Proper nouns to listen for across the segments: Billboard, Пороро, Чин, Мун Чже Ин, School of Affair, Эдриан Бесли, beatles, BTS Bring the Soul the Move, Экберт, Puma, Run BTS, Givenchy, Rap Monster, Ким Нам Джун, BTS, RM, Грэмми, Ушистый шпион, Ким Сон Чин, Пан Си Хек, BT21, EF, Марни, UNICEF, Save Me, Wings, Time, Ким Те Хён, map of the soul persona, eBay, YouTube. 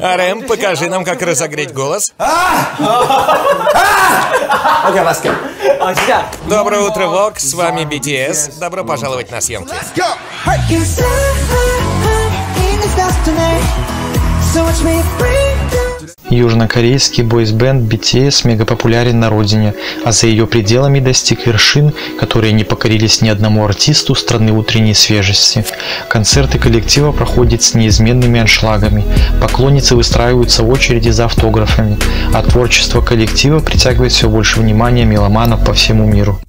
RM, покажи нам, как разогреть голос. Доброе утро, Вок, с вами BTS. Добро пожаловать на съемки. Южнокорейский бойсбенд BTS мегапопулярен на родине, а за ее пределами достиг вершин, которые не покорились ни одному артисту страны утренней свежести. Концерты коллектива проходят с неизменными аншлагами, поклонницы выстраиваются в очереди за автографами, а творчество коллектива притягивает все больше внимания меломанов по всему миру.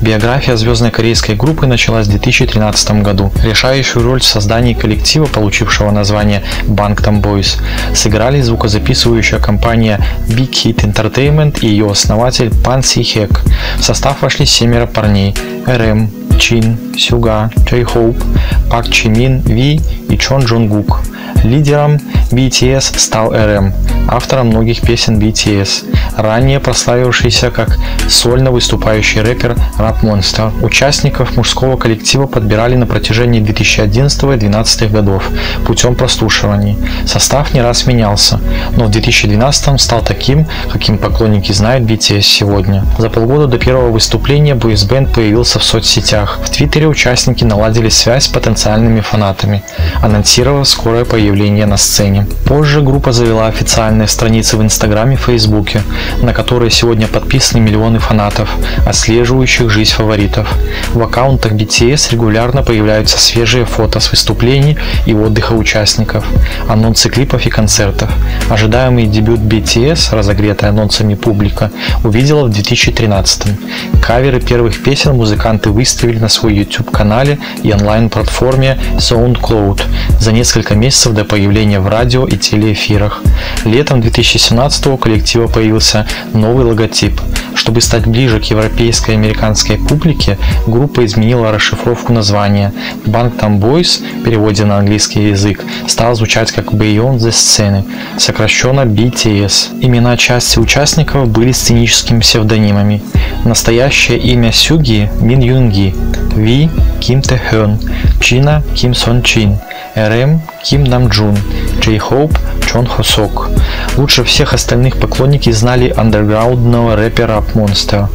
Биография звездной корейской группы началась в 2013 году. Решающую роль в создании коллектива, получившего название Bangtan Boys, сыграли звукозаписывающая компания Big Hit Entertainment и ее основатель Пан Си Хек. В состав вошли 7 парней: RM, Чин, Сюга, Джей Хоуп, Пак Чи Мин, Ви и Чон Джонгук. Лидером BTS стал RM, автором многих песен BTS, ранее прославившийся как сольно выступающий рэпер Rap Monster. Участников мужского коллектива подбирали на протяжении 2011 и 2012 годов путем прослушиваний. Состав не раз менялся, но в 2012 стал таким, каким поклонники знают BTS сегодня. За полгода до первого выступления бойсбенд появился в соцсетях. В Твиттере участники наладили связь с потенциальными фанатами, анонсировав скорое появление на сцене. Позже группа завела официальные страницы в Инстаграме и Фейсбуке, на которые сегодня подписаны миллионы фанатов, отслеживающих жизнь фаворитов. В аккаунтах BTS регулярно появляются свежие фото с выступлений и отдыха участников, анонсы клипов и концертов. Ожидаемый дебют BTS, разогретая анонсами публика, увидела в 2013-м. Каверы первых песен музыканты выставили на свой YouTube-канале и онлайн-платформе SoundCloud за несколько месяцев до появления в радио и телеэфирах. Летом 2017-го у коллектива появился новый логотип. Чтобы стать ближе к европейской и американской публике, группа изменила расшифровку названия. Bangtan Boys, в переводе на английский язык, стал звучать как Beyond the Scenes, сокращенно BTS. Имена части участников были сценическими псевдонимами. Настоящее имя Сюги – Мин Юнги, Ви – Ким Те Хён, Чина – Ким Сон Чин, RM – Ким Нам Джун, Джей Хоуп – Чон Хосок. Лучше всех остальных поклонники знали андерграундного рэпера Monster,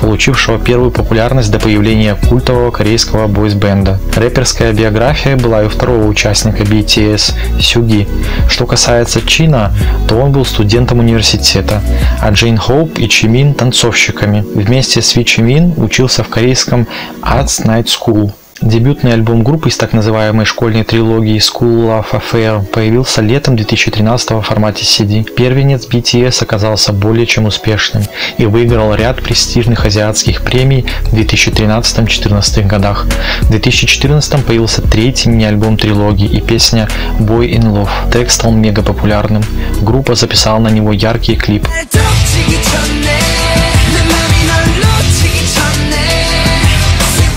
получившего первую популярность до появления культового корейского бойсбенда. Рэперская биография была и у второго участника BTS Сюги. Что касается Чина, то он был студентом университета, а Джейн Хоуп и Чи Мин – танцовщиками. Вместе с Ви Чи Мин учился в корейском Arts Night School. Дебютный альбом группы из так называемой школьной трилогии School of Affair появился летом 2013 в формате CD. Первенец BTS оказался более чем успешным и выиграл ряд престижных азиатских премий в 2013-2014 годах. В 2014 появился третий мини-альбом трилогии и песня Boy in Love. Трек стал мегапопулярным. Группа записала на него яркий клип.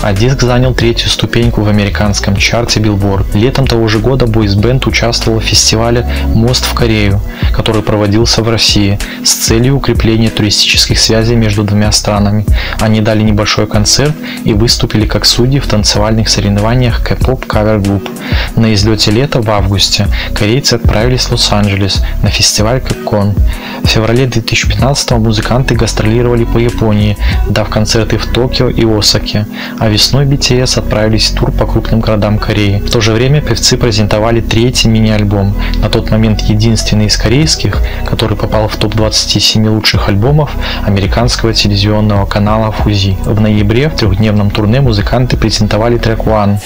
А диск занял третью ступеньку в американском чарте Billboard. Летом того же года бойсбенд участвовал в фестивале «Мост в Корею», который проводился в России с целью укрепления туристических связей между двумя странами. Они дали небольшой концерт и выступили как судьи в танцевальных соревнованиях кей-поп кавер-групп. На излете лета в августе корейцы отправились в Лос-Анджелес на фестиваль Кэпкон. В феврале 2015 музыканты гастролировали по Японии, дав концерты в Токио и Осаке. Весной BTS отправились в тур по крупным городам Кореи. В то же время певцы презентовали третий мини-альбом, на тот момент единственный из корейских, который попал в топ-27 лучших альбомов американского телевизионного канала Фузи. В ноябре в трехдневном турне музыканты презентовали трек One.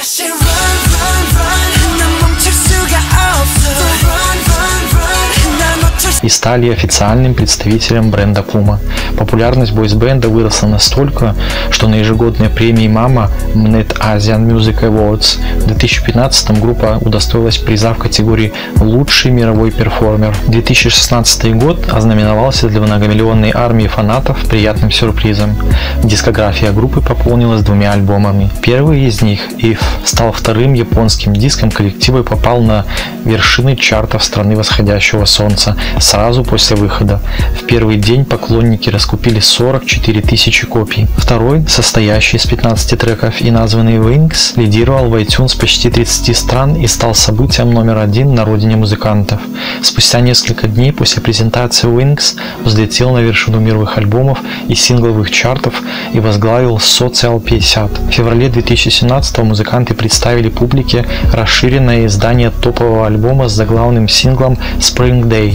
И стали официальным представителем бренда Puma. Популярность бойсбенда выросла настолько, что на ежегодной премии MAMA Mnet Asian Music Awards в 2015 группа удостоилась приза в категории «Лучший мировой перформер». 2016 год ознаменовался для многомиллионной армии фанатов приятным сюрпризом. Дискография группы пополнилась двумя альбомами. Первый из них, EF, стал вторым японским диском коллектива и попал на вершины чартов страны восходящего солнца с Сразу после выхода в первый день поклонники раскупили 44 тысячи копий. Второй, состоящий из 15 треков и названный Wings, лидировал в iTunes почти 30 стран и стал событием номер один на родине музыкантов. Спустя несколько дней после презентации Wings взлетел на вершину мировых альбомов и сингловых чартов и возглавил Social 50. В феврале 2017 музыканты представили публике расширенное издание топового альбома с заглавным синглом Spring Day.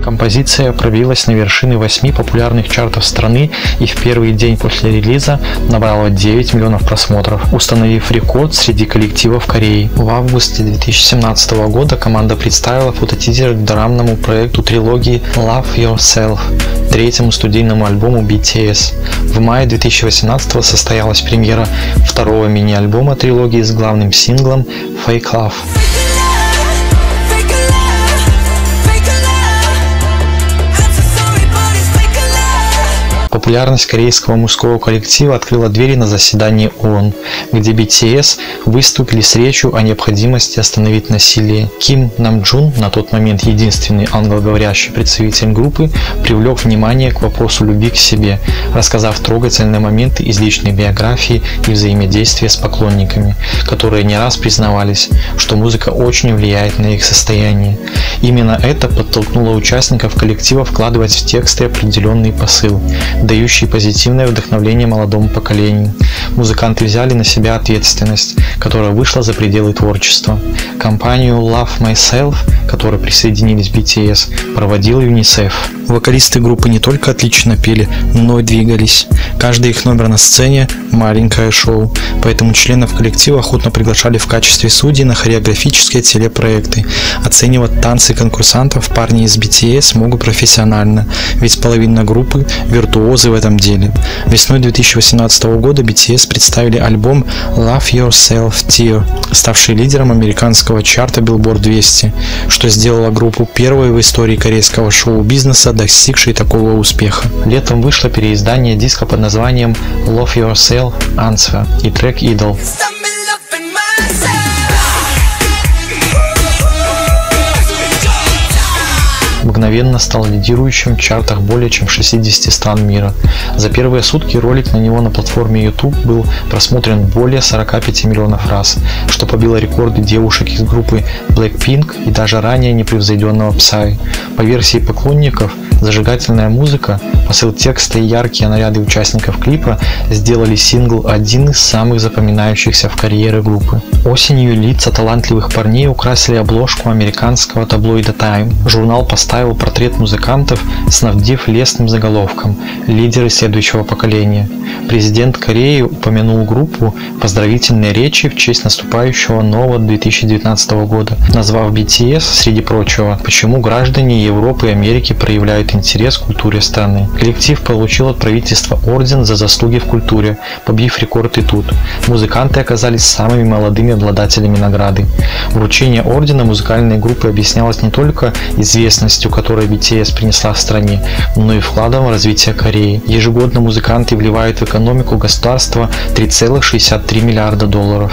Композиция пробилась на вершины 8 популярных чартов страны и в первый день после релиза набрала 9 миллионов просмотров, установив рекорд среди коллективов Кореи. В августе 2017 года команда представила фототизер к драмному проекту трилогии Love Yourself, третьему студийному альбому BTS. В мае 2018 состоялась премьера второго мини-альбома трилогии с главным синглом Fake Love. Популярность корейского мужского коллектива открыла двери на заседании ООН, где BTS выступили с речью о необходимости остановить насилие. Ким Нам Джун, на тот момент единственный англоговорящий представитель группы, привлек внимание к вопросу любви к себе, рассказав трогательные моменты из личной биографии и взаимодействия с поклонниками, которые не раз признавались, что музыка очень влияет на их состояние. Именно это подтолкнуло участников коллектива вкладывать в тексты определенный посыл, дающий позитивное вдохновение молодому поколению. Музыканты взяли на себя ответственность, которая вышла за пределы творчества. Компанию Love Myself, к которой присоединились BTS, проводил UNICEF. Вокалисты группы не только отлично пели, но и двигались. Каждый их номер на сцене – маленькое шоу, поэтому членов коллектива охотно приглашали в качестве судей на хореографические телепроекты. Оценивать танцы конкурсантов парни из BTS могут профессионально, ведь половина группы – виртуозы в этом деле. Весной 2018 года BTS представили альбом Love Yourself Tear, ставший лидером американского чарта Billboard 200, что сделало группу первой в истории корейского шоу-бизнеса, достигшей такого успеха. Летом вышло переиздание диска под названием Love Yourself Answer и трек Idol. Мгновенно стал лидирующим в чартах более чем в 60 стран мира. За первые сутки ролик на него на платформе YouTube был просмотрен более 45 миллионов раз, что побило рекорды девушек из группы Blackpink и даже ранее непревзойденного Psy. По версии поклонников, зажигательная музыка, посыл текста и яркие наряды участников клипа сделали сингл один из самых запоминающихся в карьере группы. Осенью лица талантливых парней украсили обложку американского таблоида Time. Журнал поставил портрет музыкантов, снабдив лестным заголовком «Лидеры следующего поколения». Президент Кореи упомянул группу в поздравительной речи в честь наступающего нового 2019 года, назвав BTS, среди прочего, почему граждане Европы и Америки проявляют интерес к культуре страны. Коллектив получил от правительства орден за заслуги в культуре, побив рекорд и тут. Музыканты оказались самыми молодыми обладателями награды. Вручение ордена музыкальной группы объяснялось не только известностью, которую BTS принесла в стране, но и вкладом в развитие Кореи. Ежегодно музыканты вливают в экономику государства $3,63 миллиарда.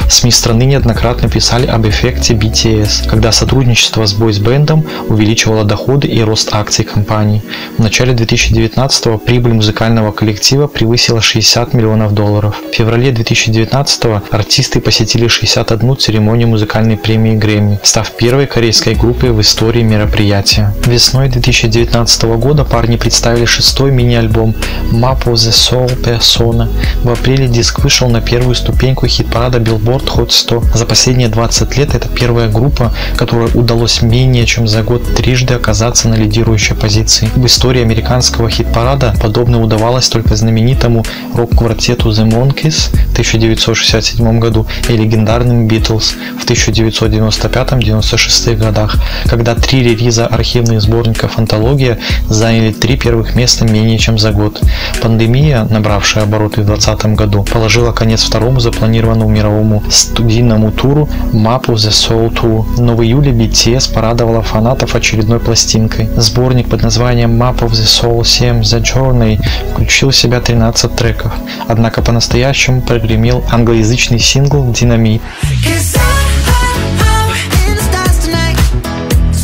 СМИ страны неоднократно писали об эффекте BTS, когда сотрудничество с бойсбендом увеличивало доходы и рост акций компаний. В начале 2019-го прибыль музыкального коллектива превысила $60 миллионов. В феврале 2019-го артисты посетили 61 церемонию музыкальной премии Грэмми, став первой корейской группой в истории мероприятия. Весной 2019 года парни представили 6-й мини-альбом «Map of the soul persona». В апреле диск вышел на первую ступеньку хит-парада Billboard Hot 100. За последние 20 лет это первая группа, которой удалось менее чем за год трижды оказаться на лидирующей позиции. В истории американского хит-парада подобное удавалось только знаменитому рок-квартету The Monkees в 1967 году и легендарным Beatles в 1995-96 годах, когда 3 релиза архивных сборников «Антология» заняли 3 первых места менее чем за год. Пандемия, набравшая обороты в 2020 году, положила конец второму запланированному мировому студийному туру «Map of the Soul Tour», но в июле BTS порадовала фанатов очередной пластинкой. Сборник под названием названием Map of the Soul 7 The Journey включил в себя 13 треков, однако по-настоящему прогремел англоязычный сингл Dynamite,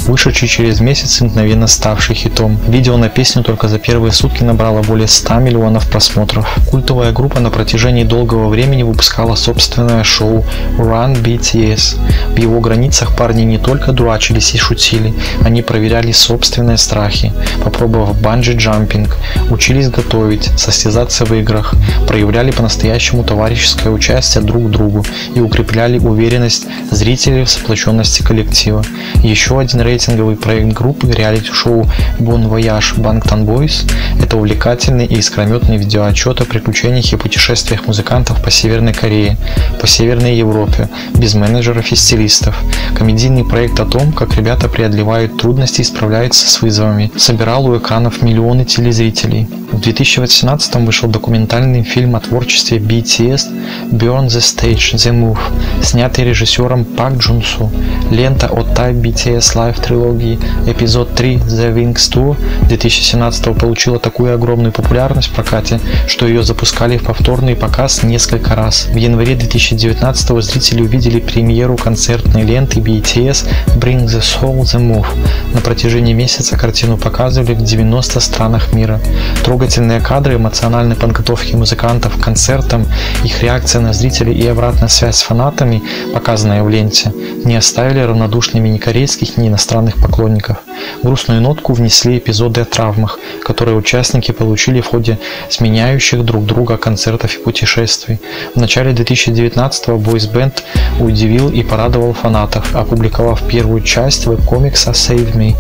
вышедший через месяц и мгновенно ставший хитом. Видео на песню только за первые сутки набрало более 100 миллионов просмотров. Культовая группа на протяжении долгого времени выпускала собственное шоу Run BTS. В его границах парни не только дурачились и шутили, они проверяли собственные страхи, попробовав банджи-джампинг, учились готовить, состязаться в играх, проявляли по-настоящему товарищеское участие друг к другу и укрепляли уверенность зрителей в сплоченности коллектива. Еще один рейтинговый проект группы реалити-шоу Bon Voyage Bangtan Boys – это увлекательный и искрометный видеоотчет о приключениях и путешествиях музыкантов по Северной Корее, по Северной Европе, без менеджеров и стилистов. Комедийный проект о том, как ребята преодолевают трудности и справляются с вызовами, собирал у экранов миллионы телезрителей. В 2018-м вышел документальный фильм о творчестве BTS Beyond the Stage The Move, снятый режиссером Пак Джун Су. Лента от Type BTS Live трилогии эпизод 3 The Wings Tour 2017 получила такую огромную популярность в прокате, что ее запускали в повторный показ несколько раз. В январе 2019 зрители увидели премьеру концертной ленты BTS Bring the Soul The Move. На протяжении месяца картину показывали в 90 странах мира. Трогательные кадры эмоциональной подготовки музыкантов к концертам, их реакция на зрителей и обратная связь с фанатами, показанная в ленте, не оставили равнодушными ни корейских, ни иностранных поклонников. Грустную нотку внесли эпизоды о травмах, которые участники получили в ходе сменяющих друг друга концертов и путешествий. В начале 2019-го бойсбенд удивил и порадовал фанатов, опубликовав первую часть веб-комикса Save Me.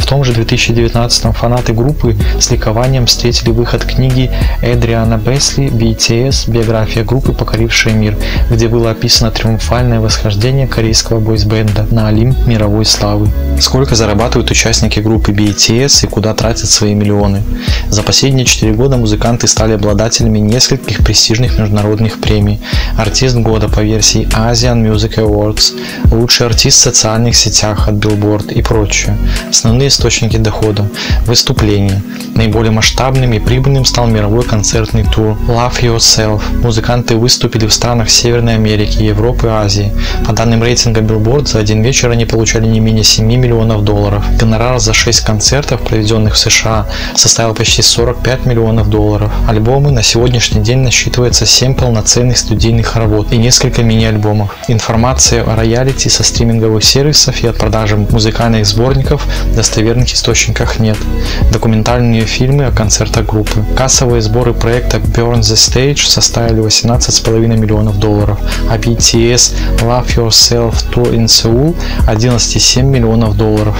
В том же 2019-м фанаты группы с ликованием встретили выход книги Эдриана Бесли BTS «Биография группы, покорившая мир», где было описано триумфальное восхождение корейского бойсбенда на олимп мировой славы. Сколько зарабатывают участники группы BTS и куда тратят свои миллионы? За последние 4 года музыканты стали обладателями нескольких престижных международных премий. Артист года по версии Asian Music Awards, лучший артист в социальных сетях от Billboard и прочее. Основные источники дохода – выступления. Наиболее масштабным и прибыльным стал мировой концертный тур Love Yourself. Музыканты выступили в странах Северной Америки, Европы и Азии. По данным рейтинга Billboard, за один вечер они получали не менее 7 миллионов долларов. Гонорар за 6 концертов, проведенных в США, составил почти 45 миллионов долларов. Альбомы на сегодняшний день насчитывается 7 полноценных студийных работ и несколько мини-альбомов. Информация о роялити со стриминговых сервисов и от продажи музыкальных сборников в достоверных источниках нет. Документальные фильмы о концертах группы. Кассовые сборы проекта Burn the Stage составили 18,5 миллионов долларов, а BTS Love Yourself Tour in Seoul 11,7 миллионов долларов.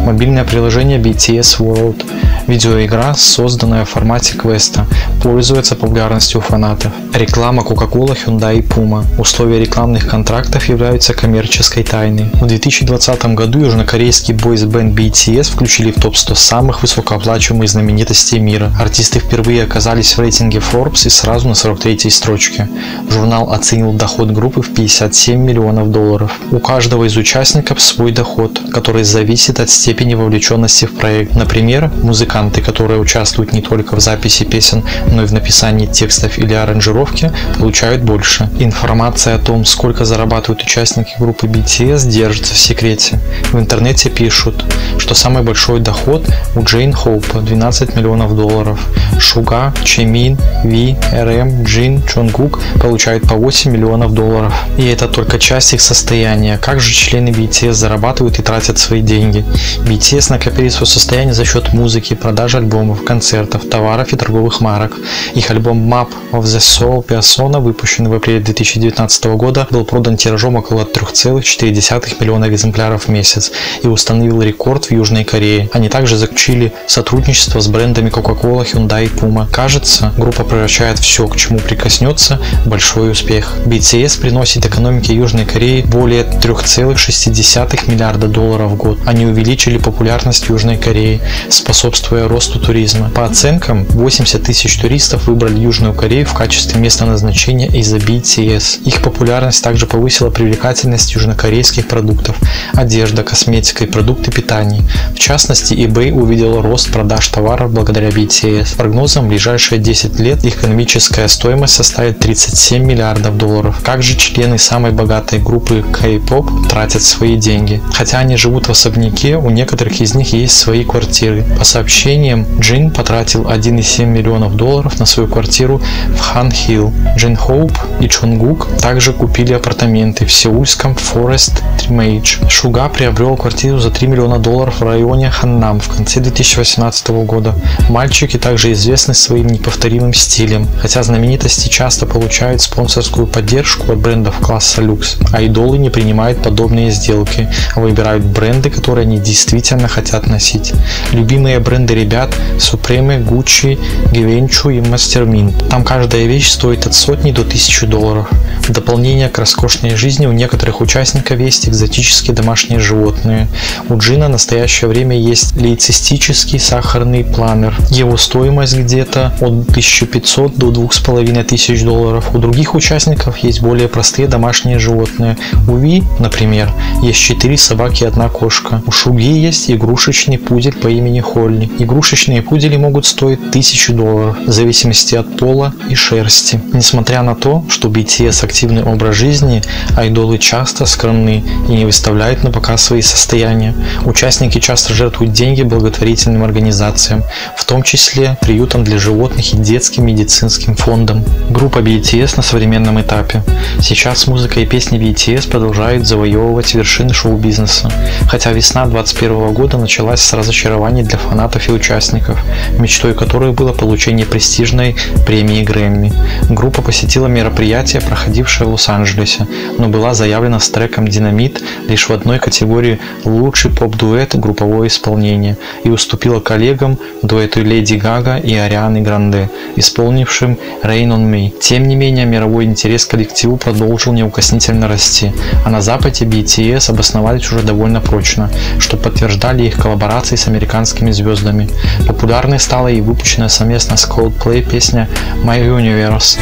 Мобильное приложение BTS World. Видеоигра, созданная в формате квеста, пользуется популярностью у фанатов. Реклама Coca-Cola, Hyundai и Puma. Условия рекламных контрактов являются коммерческой тайной. В 2020 году южнокорейский бойсбенд BTS включили в топ-100 самых высокооплачиваемых знаменитостей мира. Артисты впервые оказались в рейтинге Forbes и сразу на 43-й строчке. Журнал оценил доход группы в 57 миллионов долларов. У каждого из участников свой доход, который зависит от степени вовлеченности в проект. Например, музыканты, которые участвуют не только в записи песен, но и в написании текстов или аранжировке, получают больше. Информация о том, сколько зарабатывают участники группы BTS, держится в секрете. В интернете пишут, что самый большой доход у Джей Хоупа – 12 миллионов долларов. Сюга, Чи Мин, Ви, RM, Чин, Чон Джонгук получают по 8 миллионов долларов. И это только часть их состояния. Как же члены BTS зарабатывают и тратят свои деньги? BTS накопили свое состояние за счет музыки, продажи альбомов, концертов, товаров и торговых марок. Их альбом Map of the Soul Persona, выпущенный в апреле 2019 года, был продан тиражом около 3,4 миллиона экземпляров в месяц и установил рекорд в Южной Корее. Они также заключили сотрудничество с брендами Coca-Cola, Hyundai и Puma. Кажется, группа превращает все, к чему прикоснется, в большой успех. BTS приносит экономике Южной Кореи более 3,6 миллиарда долларов в год. Они увеличивают увеличили популярность Южной Кореи, способствуя росту туризма. По оценкам, 80 тысяч туристов выбрали Южную Корею в качестве места назначения из-за BTS. Их популярность также повысила привлекательность южнокорейских продуктов – одежда, косметика и продукты питания. В частности, eBay увидел рост продаж товаров благодаря BTS. По прогнозам, в ближайшие 10 лет их экономическая стоимость составит 37 миллиардов долларов. Как же члены самой богатой группы K-pop тратят свои деньги? Хотя они живут в особняке, у некоторых из них есть свои квартиры. По сообщениям, Джин потратил 1,7 миллионов долларов на свою квартиру в Хан-Хилл. Джей Хоуп и Джонгук также купили апартаменты в сеульском Forest Ridge. Сюга приобрел квартиру за 3 миллиона долларов в районе Ханнам в конце 2018 года. Мальчики также известны своим неповторимым стилем, хотя знаменитости часто получают спонсорскую поддержку от брендов класса люкс, а идолы не принимают подобные сделки, а выбирают бренды, которые они действительно хотят носить. Любимые бренды ребят – Supreme, Gucci, Givenchy и Master Min. Там каждая вещь стоит от сотни до 1000 долларов. В дополнение к роскошной жизни у некоторых участников есть экзотические домашние животные. У Джина в настоящее время есть лейцистический сахарный пламер. Его стоимость где-то от 1500 до 2500 долларов. У других участников есть более простые домашние животные. У Ви, например, есть 4 собаки и 1 кошка. У Сюги есть игрушечный пудель по имени Холли. Игрушечные пудели могут стоить 1000 долларов, в зависимости от пола и шерсти. Несмотря на то, что BTS активный образ жизни, айдолы часто скромны и не выставляют на показ свои состояния. Участники часто жертвуют деньги благотворительным организациям, в том числе приютам для животных и детским медицинским фондом. Группа BTS на современном этапе. Сейчас музыка и песни BTS продолжают завоевывать вершины шоу-бизнеса, хотя весна 2021 года началась с разочарований для фанатов и участников, мечтой которых было получение престижной премии Грэмми. Группа посетила мероприятие, проходившее в Лос-Анджелесе, но была заявлена с треком «Dynamite» лишь в одной категории «Лучший поп-дуэт групповое исполнение» и уступила коллегам, дуэту Леди Гага и Арианы Гранде, исполнившим «Rain on Me». Тем не менее, мировой интерес к коллективу продолжил неукоснительно расти, а на Западе BTS обосновались уже довольно прочно, что подтверждали их коллаборации с американскими звездами. Популярной стала и выпущенная совместно с Coldplay песня «My Universe».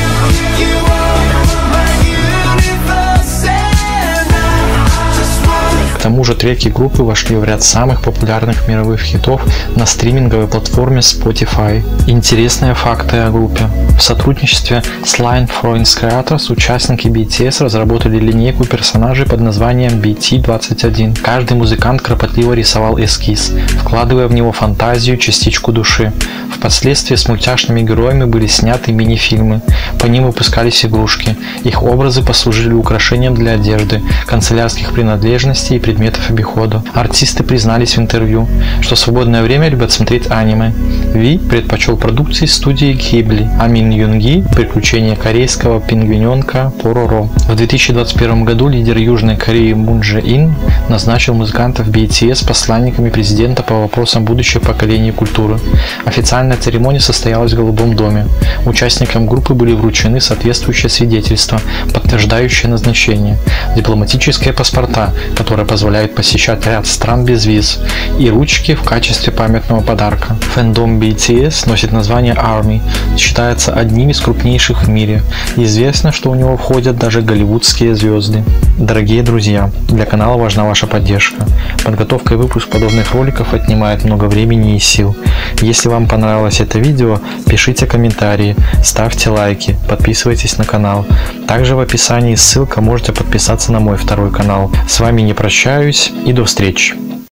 К тому же треки группы вошли в ряд самых популярных мировых хитов на стриминговой платформе Spotify. Интересные факты о группе. В сотрудничестве с Line Front's Creators участники BTS разработали линейку персонажей под названием BT21. Каждый музыкант кропотливо рисовал эскиз, вкладывая в него фантазию, частичку души. Впоследствии с мультяшными героями были сняты мини-фильмы, по ним выпускались игрушки. Их образы послужили украшением для одежды, канцелярских принадлежностей и предметов обихода. Артисты признались в интервью, что в свободное время любят смотреть аниме. Ви предпочел продукции студии Гибли, а Мин Юнги – приключения корейского пингвиненка Пороро. В 2021 году лидер Южной Кореи Мун Чже Ин назначил музыкантов BTS посланниками президента по вопросам будущего поколения культуры. Официальная церемония состоялась в Голубом доме. Участникам группы были вручены соответствующие свидетельства, подтверждающие назначение, дипломатические паспорта, которые позволяют посещать ряд стран без виз, и ручки в качестве памятного подарка. Фэндом BTS носит название Army, считается одним из крупнейших в мире. Известно, что у него входят даже голливудские звезды. Дорогие друзья, для канала важна ваша поддержка. Подготовка и выпуск подобных роликов отнимает много времени и сил. Если вам понравилось это видео, пишите комментарии, ставьте лайки, подписывайтесь на канал. Также в описании ссылка, можете подписаться на мой второй канал. С вами не прощаюсь и до встречи.